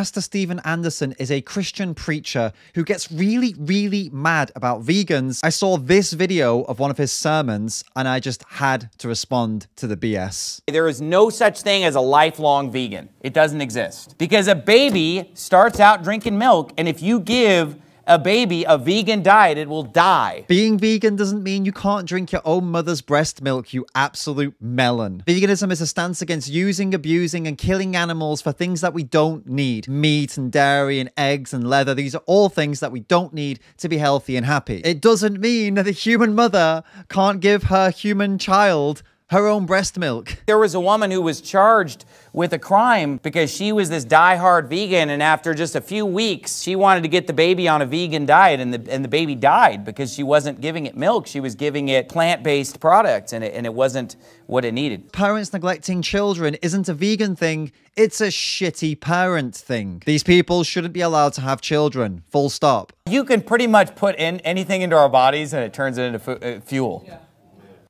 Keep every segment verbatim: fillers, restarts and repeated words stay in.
Pastor Steven Anderson is a Christian preacher who gets really, really mad about vegans. I saw this video of one of his sermons and I just had to respond to the B S. There is no such thing as a lifelong vegan. It doesn't exist. Because a baby starts out drinking milk, and if you give a baby a vegan diet, it will die. Being vegan doesn't mean you can't drink your own mother's breast milk, you absolute melon. Veganism is a stance against using, abusing, and killing animals for things that we don't need. Meat and dairy and eggs and leather, these are all things that we don't need to be healthy and happy. It doesn't mean that a human mother can't give her human child her own breast milk. There was a woman who was charged with a crime because she was this diehard vegan, and after just a few weeks, she wanted to get the baby on a vegan diet, and the, and the baby died because she wasn't giving it milk, she was giving it plant-based products, and it, and it wasn't what it needed. Parents neglecting children isn't a vegan thing, it's a shitty parent thing. These people shouldn't be allowed to have children, full stop. You can pretty much put in anything into our bodies and it turns it into fu uh, fuel. Yeah.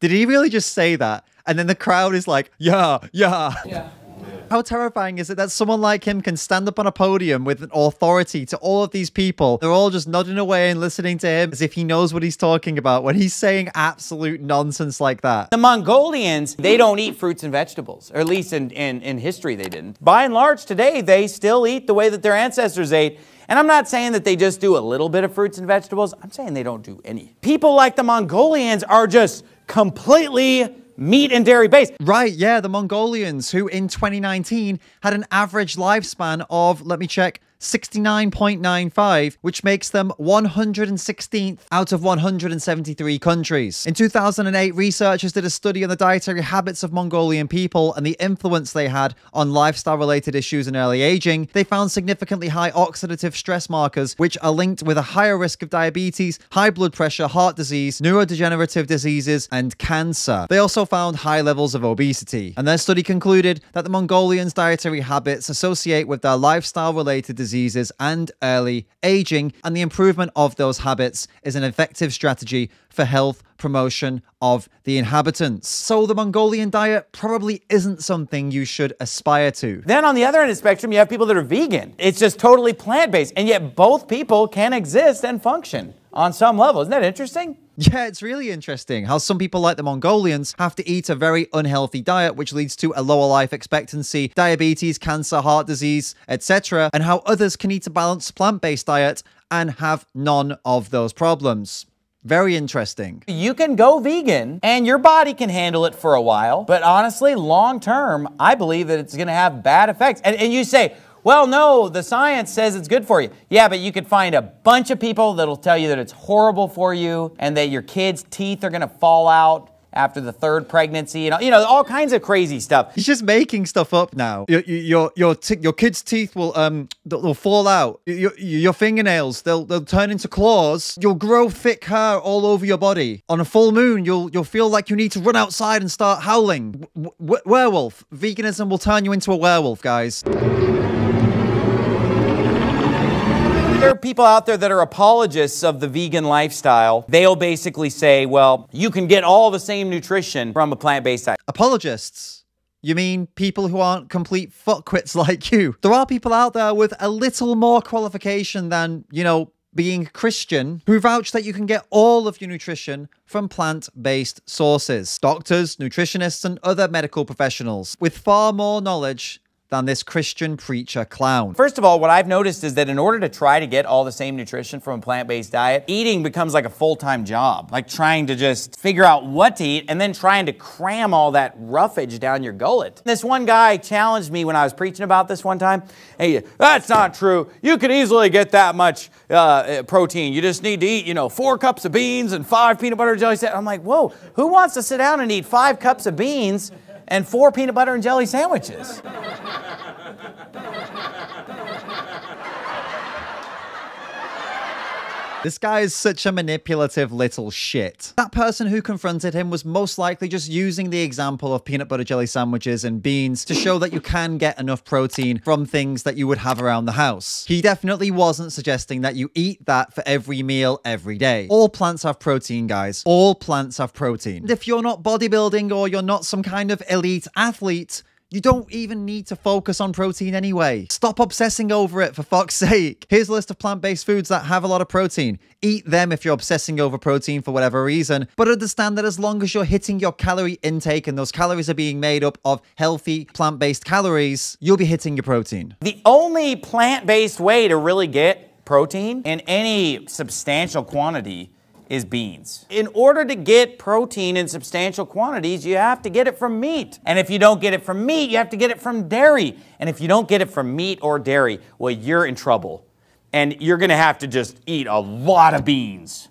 Did he really just say that? And then the crowd is like, yeah, yeah. Yeah. How terrifying is it that someone like him can stand up on a podium with an authority to all of these people? They're all just nodding away and listening to him as if he knows what he's talking about when he's saying absolute nonsense like that. The Mongolians, they don't eat fruits and vegetables, or at least in, in, in history they didn't. By and large today, they still eat the way that their ancestors ate. And I'm not saying that they just do a little bit of fruits and vegetables. I'm saying they don't do any. People like the Mongolians are just completely meat and dairy based. Right, yeah, the Mongolians, who in twenty nineteen had an average lifespan of, let me check, sixty-nine point nine five, which makes them one hundred sixteenth out of one hundred seventy-three countries. In two thousand eight, researchers did a study on the dietary habits of Mongolian people and the influence they had on lifestyle-related issues in early aging. They found significantly high oxidative stress markers, which are linked with a higher risk of diabetes, high blood pressure, heart disease, neurodegenerative diseases, and cancer. They also found high levels of obesity. And their study concluded that the Mongolians' dietary habits associate with their lifestyle-related diseases diseases and early aging, and the improvement of those habits is an effective strategy for health promotion of the inhabitants. So the Mongolian diet probably isn't something you should aspire to. Then on the other end of the spectrum, you have people that are vegan. It's just totally plant-based, and yet both people can exist and function on some level. Isn't that interesting? Yeah, it's really interesting how some people like the Mongolians have to eat a very unhealthy diet, which leads to a lower life expectancy, diabetes, cancer, heart disease, et cetera, and how others can eat a balanced plant-based diet and have none of those problems. Very interesting. You can go vegan and your body can handle it for a while, but honestly, long term, I believe that it's going to have bad effects. And, and you say, well, no, the science says it's good for you. Yeah, but you could find a bunch of people that'll tell you that it's horrible for you and that your kids' teeth are gonna fall out after the third pregnancy, and you know, all kinds of crazy stuff. He's just making stuff up now. Your your your t your kids' teeth will um they'll fall out. Your your fingernails they'll they'll turn into claws. You'll grow thick hair all over your body. On a full moon, you'll you'll feel like you need to run outside and start howling. W werewolf veganism will turn you into a werewolf, guys. There are people out there that are apologists of the vegan lifestyle. They'll basically say, well, you can get all the same nutrition from a plant-based diet. Apologists? You mean people who aren't complete fuckwits like you? There are people out there with a little more qualification than, you know, being Christian, who vouch that you can get all of your nutrition from plant-based sources. Doctors, nutritionists, and other medical professionals with far more knowledge than this Christian preacher clown. First of all, what I've noticed is that in order to try to get all the same nutrition from a plant-based diet, eating becomes like a full-time job, like trying to just figure out what to eat and then trying to cram all that roughage down your gullet. This one guy challenged me when I was preaching about this one time. Hey, that's not true. You could easily get that much uh, protein. You just need to eat, you know, four cups of beans and five peanut butter and jelly sandwiches. I'm like, whoa, who wants to sit down and eat five cups of beans and four peanut butter and jelly sandwiches? This guy is such a manipulative little shit. That person who confronted him was most likely just using the example of peanut butter jelly sandwiches and beans to show that you can get enough protein from things that you would have around the house. He definitely wasn't suggesting that you eat that for every meal every day. All plants have protein, guys. All plants have protein. And if you're not bodybuilding or you're not some kind of elite athlete, You don't even need to focus on protein anyway. Stop obsessing over it, for fuck's sake. Here's a list of plant-based foods that have a lot of protein. Eat them if you're obsessing over protein for whatever reason, but understand that as long as you're hitting your calorie intake and those calories are being made up of healthy plant-based calories, you'll be hitting your protein. The only plant-based way to really get protein in any substantial quantity is beans. In order to get protein in substantial quantities, you have to get it from meat. And if you don't get it from meat, you have to get it from dairy. And if you don't get it from meat or dairy, well, you're in trouble. And you're gonna have to just eat a lot of beans.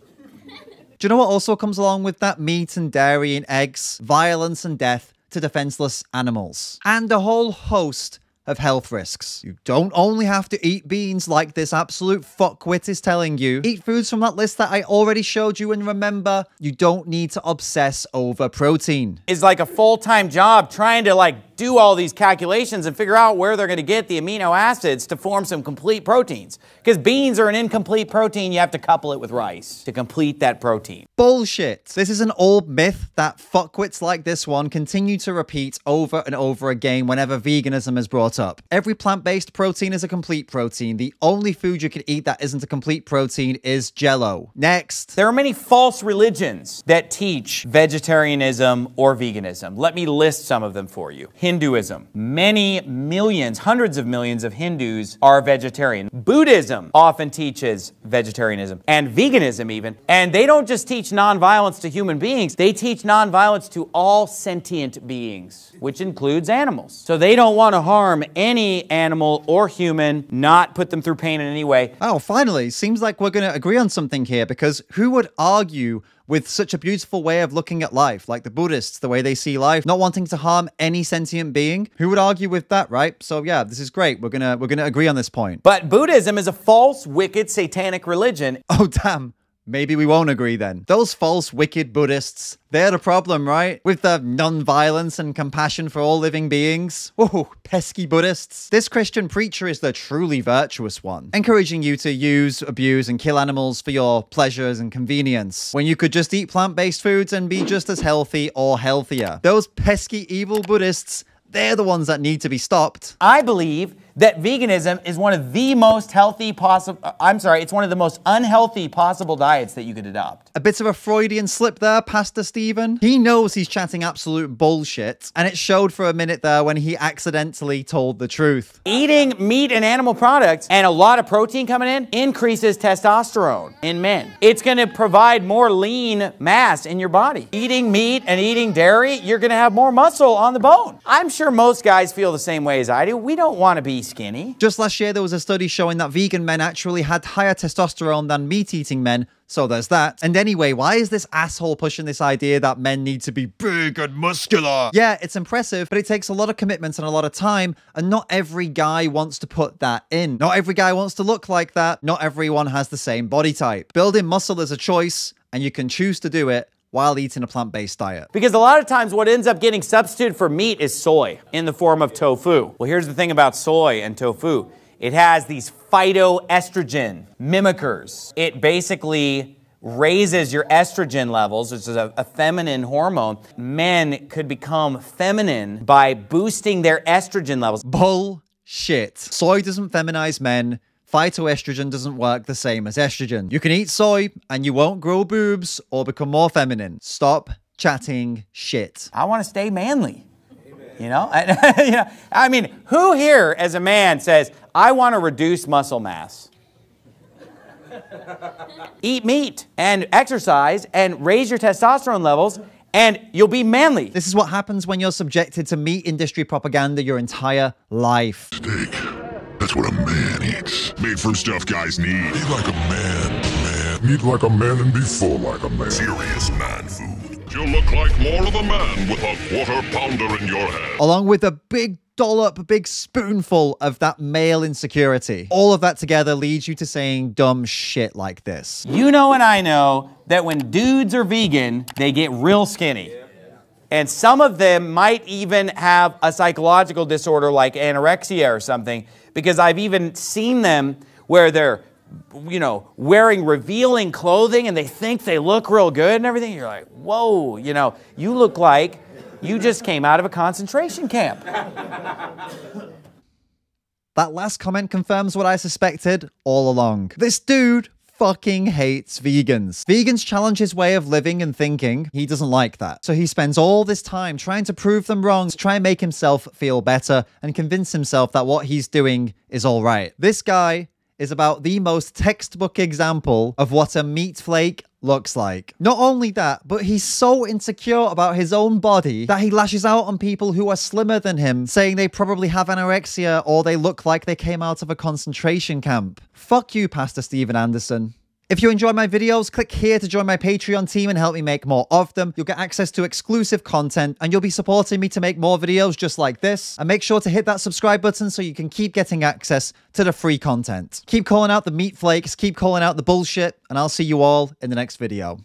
Do you know what also comes along with that? Meat and dairy and eggs, violence and death to defenseless animals, and a whole host of health risks. You don't only have to eat beans like this absolute fuckwit is telling you. Eat foods from that list that I already showed you, and remember, you don't need to obsess over protein. It's like a full-time job trying to like do all these calculations and figure out where they're gonna get the amino acids to form some complete proteins. Because beans are an incomplete protein, you have to couple it with rice to complete that protein. Bullshit. This is an old myth that fuckwits like this one continue to repeat over and over again whenever veganism is brought up. Up. Every plant-based protein is a complete protein. The only food you can eat that isn't a complete protein is Jell-O. Next. There are many false religions that teach vegetarianism or veganism. Let me list some of them for you. Hinduism. Many millions, hundreds of millions of Hindus are vegetarian. Buddhism often teaches vegetarianism and veganism even. And they don't just teach non-violence to human beings, they teach non-violence to all sentient beings, which includes animals. So they don't want to harm any animal or human, not put them through pain in any way. Oh, finally, seems like we're gonna agree on something here, because who would argue with such a beautiful way of looking at life, like the Buddhists, the way they see life, not wanting to harm any sentient being? Who would argue with that, right? So yeah, this is great. We're gonna, we're gonna agree on this point. But Buddhism is a false, wicked, satanic religion. Oh, damn. Maybe we won't agree then. Those false, wicked Buddhists, they're the problem, right? With the non-violence and compassion for all living beings. Whoa, pesky Buddhists. This Christian preacher is the truly virtuous one, encouraging you to use, abuse, and kill animals for your pleasures and convenience, when you could just eat plant-based foods and be just as healthy or healthier. Those pesky, evil Buddhists, they're the ones that need to be stopped. I believe that veganism is one of the most healthy possible, I'm sorry, it's one of the most unhealthy possible diets that you could adopt. A bit of a Freudian slip there, Pastor Steven. He knows he's chatting absolute bullshit, and it showed for a minute there when he accidentally told the truth. Eating meat and animal products and a lot of protein coming in increases testosterone in men. It's gonna provide more lean mass in your body. Eating meat and eating dairy, you're gonna have more muscle on the bone. I'm sure most guys feel the same way as I do. We don't wanna be skinny. Just last year, there was a study showing that vegan men actually had higher testosterone than meat-eating men, so there's that. And anyway, why is this asshole pushing this idea that men need to be big and muscular? Yeah, it's impressive, but it takes a lot of commitment and a lot of time, and not every guy wants to put that in. Not every guy wants to look like that. Not everyone has the same body type. Building muscle is a choice, and you can choose to do it while eating a plant-based diet. Because a lot of times what ends up getting substituted for meat is soy in the form of tofu. Well, here's the thing about soy and tofu. It has these phytoestrogen mimickers. It basically raises your estrogen levels, which is a, a feminine hormone. Men could become feminine by boosting their estrogen levels. Bullshit. Soy doesn't feminize men. Phytoestrogen doesn't work the same as estrogen. You can eat soy and you won't grow boobs or become more feminine. Stop chatting shit. I want to stay manly. Amen. You know? I, you know? I mean, who here as a man says, I want to reduce muscle mass? Eat meat and exercise and raise your testosterone levels, and you'll be manly. This is what happens when you're subjected to meat industry propaganda your entire life. Steak. That's what a man eats. Made from stuff guys need. Eat like a man, man. Eat like a man and be full like a man. Serious man food. You'll look like more of a man with a quarter pounder in your hand. Along with a big dollop, a big spoonful of that male insecurity. All of that together leads you to saying dumb shit like this. You know and I know that when dudes are vegan, they get real skinny. Yeah. And some of them might even have a psychological disorder like anorexia or something, because I've even seen them where they're, you know, wearing revealing clothing and they think they look real good and everything. You're like, whoa, you know, you look like You just came out of a concentration camp. That last comment confirms what I suspected all along. This dude fucking hates vegans. Vegans challenge his way of living and thinking. He doesn't like that. So he spends all this time trying to prove them wrong, to try and make himself feel better and convince himself that what he's doing is all right. This guy is about the most textbook example of what a meat flake looks like. Not only that, but he's so insecure about his own body that he lashes out on people who are slimmer than him, saying they probably have anorexia or they look like they came out of a concentration camp. Fuck you, Pastor Steven Anderson. If you enjoy my videos, click here to join my Patreon team and help me make more of them. You'll get access to exclusive content and you'll be supporting me to make more videos just like this. And make sure to hit that subscribe button so you can keep getting access to the free content. Keep calling out the meat flakes, keep calling out the bullshit, and I'll see you all in the next video.